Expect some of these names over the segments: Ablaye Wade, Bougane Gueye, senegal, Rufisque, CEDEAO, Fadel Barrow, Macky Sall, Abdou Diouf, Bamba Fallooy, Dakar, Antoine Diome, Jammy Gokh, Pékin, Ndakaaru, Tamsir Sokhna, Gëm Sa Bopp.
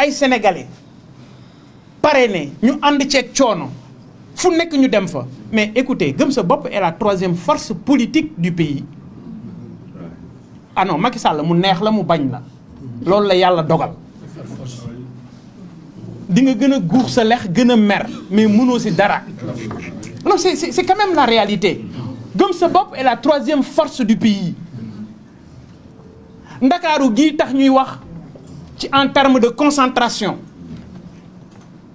ay sénégalais parrainés ñu ànd ceeg coono fu nekk ñu dem fa. Mais écoutez, Gëm Sa Bopp est la troisième force politique du pays. Ah non, Macky Sall mu neex la mu bañ la loolu la yàlla dogal. Di nga gën a guux sa lex gën a mer mais mënoo si dara. Non, c'est quand même la réalité. Gëm Sa Bopp est la troisième force du pays. Ndakaaru gii tax ñuy wax ci en termes de concentration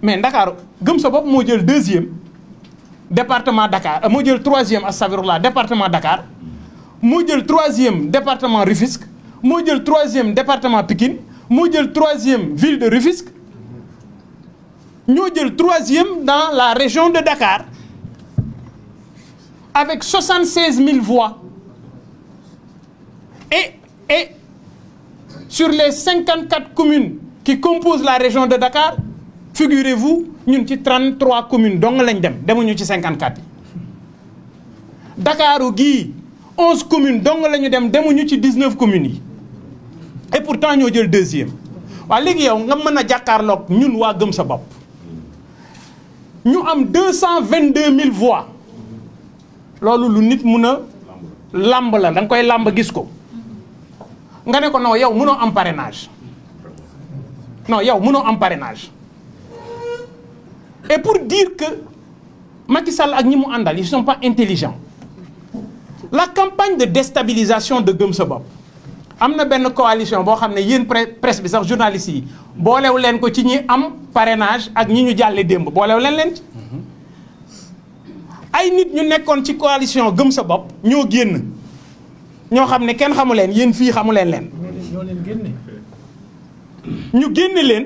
mais Ndakaaru Gëm Sa Bopp moo jël deuxième département Dakar moo jël troisième astaghfirullah département Dakar moo jël troisième département Rufisque moo jël troisième département Pékin moo jël troisième ville de Rufisque ñoo jël troisième dans la région de Dakar avec 76 000 voix et sur les 54 communes qui composent la région de Dakar, figurez-vous, nous avons 33 communes, donc nous avons 54. Dakar ou Guy, 11 communes, donc nous avons 19 communes. Et pourtant, nous avons le deuxième. Nous avons 222 000 voix. C'est ce que nous avons dit. Nga ne ko non yow mënoo am parrainage non yow mënoo am parrainage et pour dire que Macky Sall ak ñi mu àndal ils sont pas intelligents. La campagne de déstabilisation de Gëm Sa Bopp am na benn coalition boo xam ne yéen presse bi sax journalistes yi boolew leen ko ci ñi am parrainage ak ñi ñu jàllee démb boolew leen leen ci ay nit ñu nekkoon ci coalition Gëm Sa Bopp ñoo génn. ñoo xam ne kenn xamu leen yéen fii xamu leen leen ñu génne leen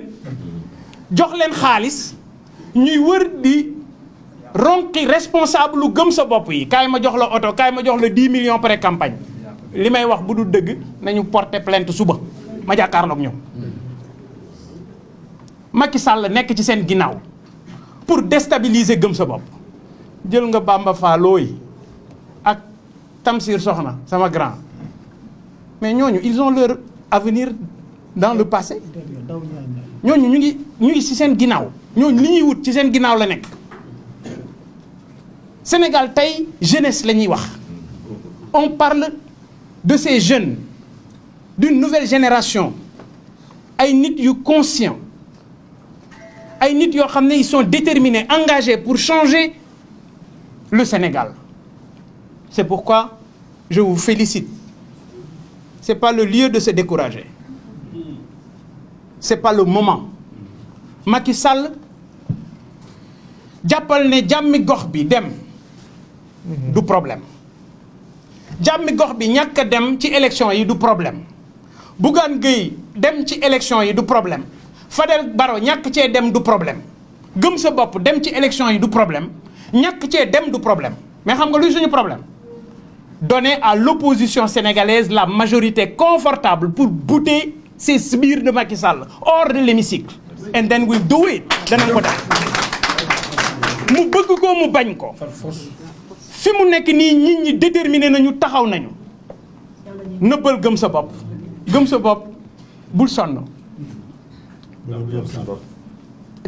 jox leen xaalis ñuy wër di ronqi responsable lu Gëm Sa Bopp yi kaay ma jox la oto kaay ma jox la 10 millions pré campagne li may wax bu du dëgg nañu porter plainte suba ma jàkkaarloog ñoom. Macky Sall nekk ci seen ginnaaw pour déstabiliser Gëm Sa Bopp jël nga Bamba Fallooy ak. Tamsir Sokhna, c'est ma grand. Mais ils ont leur avenir dans le passé. Nous ici, c'est un Guinao. Nous, c'est un Guinao. Le Sénégal, taille, jeunesse, on parle de ces jeunes, d'une nouvelle génération. Ils sont conscients. Ils sont déterminés, engagés pour changer le Sénégal. C'est pourquoi je vous félicite. Ce n'est pas le lieu de se décourager. Ce n'est pas le moment. Macky Sall, jàppal ne Jammy Gokh bi dem du problème. Jammy Gokh bi ñàkk a dem ci élection yi du problème. Bougane Gueye dem ci élection yi du problème. Fadel Barrow ñàkk cee dem du problème. Gëm Sa Bopp dem ci élection yi du problème. Ñàkk cee dem du problème. Mais xam nga luy suñu problème. Donner à l'opposition sénégalaise la majorité confortable pour bouter ces sbires de Macky Sall hors de l'hémicycle. And then we'll do it. Danañ ko def. Mu bëgg ko mu bañ ko. Fi mu nekk nii nit ñi déterminé nañu taxaw nañu. Nëbbal Gëm Sa Bopp. Gëm Sa Bopp bul sonn.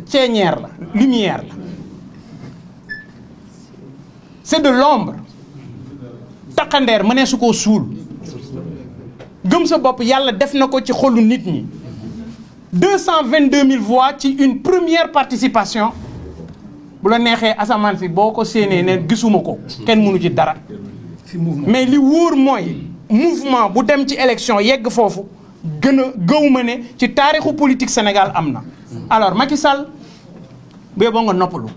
Ceeñeer la lumière la. C'est de l'ombre. Taqandeer mëneesu koo suul Gëm Sa Bopp yàlla def na ko ci xolu nit ñi 222 000 voix ci une première participation bu la neexee asamaan si boo ko séenee ne gisuma ko kenn mënu ci dara mais li wóor mooy mouvement bu dem ci élection yegg foofu gën a gëw ma ne ci taarixu politique Sénégal am na. Alors Macky Sall bee boo nga noppalu.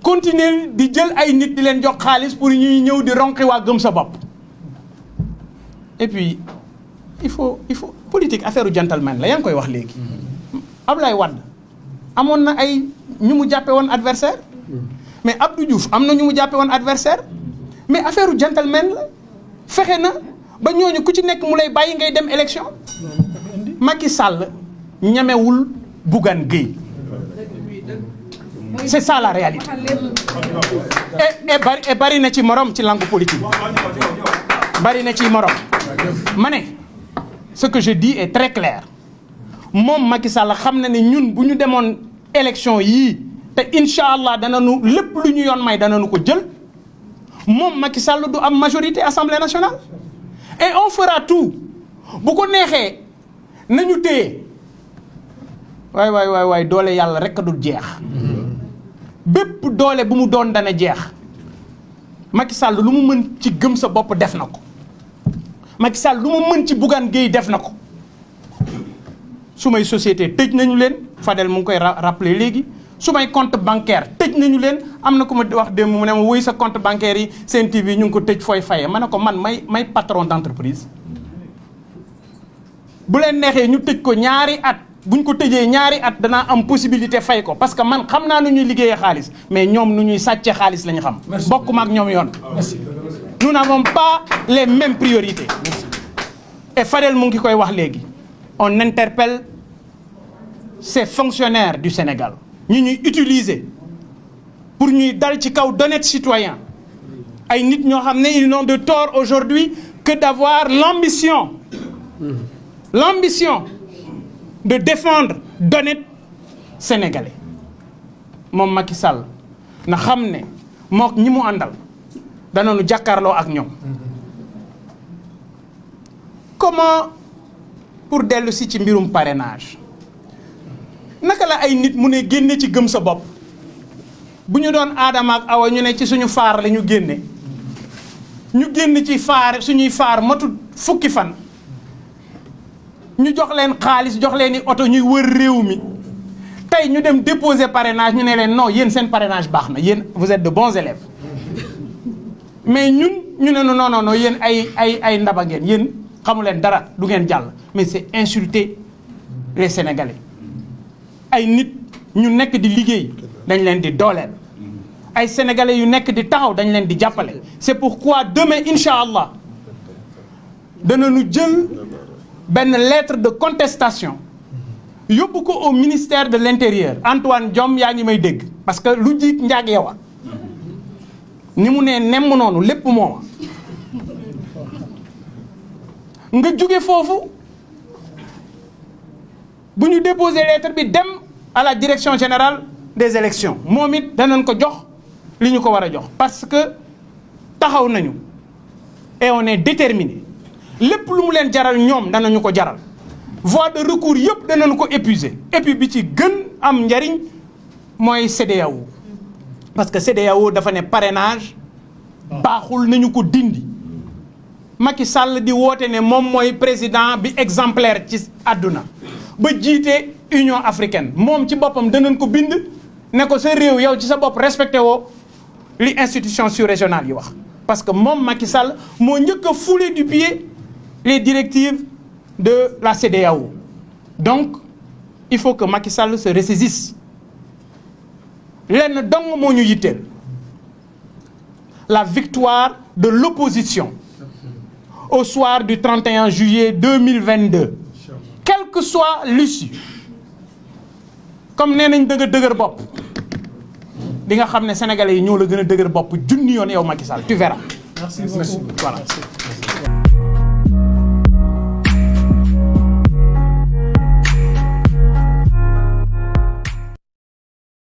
Continuer di jël ay nit di leen jox xaalis pour ñuy ñëw di ronqi waa Gëm Sa Bopp et puis il faut politique affaire gentleman la yaa ngi koy wax léegi. Ablaye Wade amoon na ay ñu mu jàppe woon adversaire mais Abdou Diouf am na ñu mu jàppe woon adversaire mais affaire gentleman la fexe na ba ñooñu ku ci nekk mu lay bàyyi ngay dem élection. Macky Sall ñemewul Bougane Gueye. C'est ça la réalité. Et bari na ci morom ci langue politique. Bari na ci morom. Mané, ce que je dis est très clair. moom Macky Sall xam na ne ñun bu ñu demoon élection yii te incha allah danañu lépp lu ñu yoon may danañu ko jël moom Macky Sall du am majorité assemblée nationale. Et on fera tout bu ko neexee nañu téye waay waay waay waay doole yàlla rek du jeex bépp doole bu mu doon dana jeex. Macky Sall lu mu mën ci gëm sa bopp def na ko Macky Sall lu mu mën ci Bougane Gueye def na ko su may société tëj nañu leen Fadel mu ngi koy rappeler léegi su may compte bancaire tëj nañu leen am na ku ma wax démb mu ne ma woy sa compte bancaire yi Sen TV ñu ngi ko tëj fooy fayee ma ne ko man may patron d'entreprise bu leen neexee ñu tëj ko ñaari at bu ñu ko tëjee ñaari at danaa am possibilité fay ko parce que man xam naa nu ñuy liggéeyee xaalis mais ñoom nu ñuy sàccee xaalis la ñu xam. bokkuma ak ñoom yoon. nous n'avons pas les mêmes priorités. et Fadel mu ngi koy wax léegi on interpelle ces fonctionnaires du Sénégal. ñu ñuy utiliser pour ñuy dal ci kaw d'honnêtes citoyens ay nit ñoo xam ne ils n'ont de tort aujourd'hui que d'avoir l'ambition. l'ambition de défendre d'honnêtes Sénégalais. Moom Macky Sall na xam ne mook ñi mu àndal danañu jàkkaarloo ak ñoom. Comment pour dellu si ci mbirum parrainage naka la ay nit mu ne génne ci gëm sa bopp bu ñu doon aadama ak awa ñu ne ci suñu faar la ñu génne ñu génn ci faar suñuy faar matul fukki fan. ñu jox leen xaalis jox leen i oto ñuy wër réew mi tey ñu dem déposer parrainage ñu ne leen non yéen seen parrainage baax na yéen vous êtes de bons élèves mais ñun ñu ne non non non yéen ay ndaba ngeen yéen xamu leen dara du ngeen jàll mais c'est insulter les Sénégalais ay nit ñu nekk di liggéey dañ leen di dooleel ay Sénégalais yu nekk di taxaw dañ leen di jàppale. c'est pourquoi demain incha allah danañu jël. Ben lettre de contestation yóbbu ko au ministère de l'Intérieur Antoine Diome yaa ngi may dégg parce que lu jiit njaag yow ni mu ne nemm noonu lépp mooma nga jóge foofu bu ñu déposer lettre bi dem à la direction générale des élections moom it danañ ko jox li ñu ko war a jox parce que taxaw nañu et on est déterminé. lépp lu mu leen jaral ñoom danañu ko jaral voie de recours yëpp danañu ko épuiser et puis bi ci gën am njariñ mooy CEDEAO parce que CEDEAO dafa ne parrainage baaxul nañu ko dindi Macky Sall di woote ne moom mooy président bi exemplaire ci àdduna ba jiite Union africaine moom ci boppam danañ ko bind ne ko sa réew yow ci sa bopp respecté woo li institution sous-régionale yi wax parce que moom Macky Sall moo njëkk a foulé du pied les directives de la CEDEAO. Donc, il faut que Macky Sall se ressaisisse. Lenn dong moo ñu yitteel la victoire de l'opposition au soir du 31 juillet 2022. Quelle que soit l'issue, comme nee nañ dëgër bopp di nga xam ne Sénégalais yi ñoo la gën a dëgër bopp junni yoon yow Macky Sall tu verras. Merci beaucoup. Voilà. Merci.